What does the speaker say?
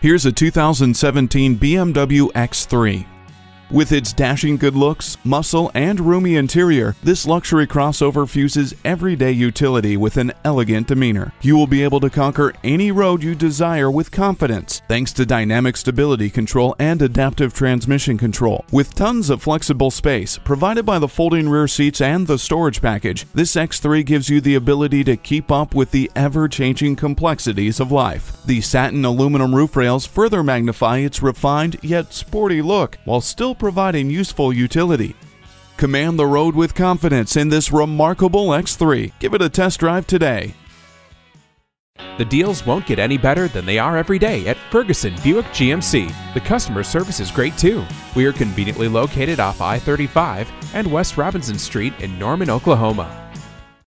Here's a 2017 BMW X3. With its dashing good looks, muscle, and roomy interior, this luxury crossover fuses everyday utility with an elegant demeanor. You will be able to conquer any road you desire with confidence, thanks to dynamic stability control and adaptive transmission control. With tons of flexible space provided by the folding rear seats and the storage package, this X3 gives you the ability to keep up with the ever-changing complexities of life. The satin aluminum roof rails further magnify its refined yet sporty look, while still providing useful utility. Command the road with confidence in this remarkable X3. Give it a test drive today. The deals won't get any better than they are every day at Ferguson Buick GMC. The customer service is great too. We are conveniently located off I-35 and West Robinson Street in Norman, Oklahoma.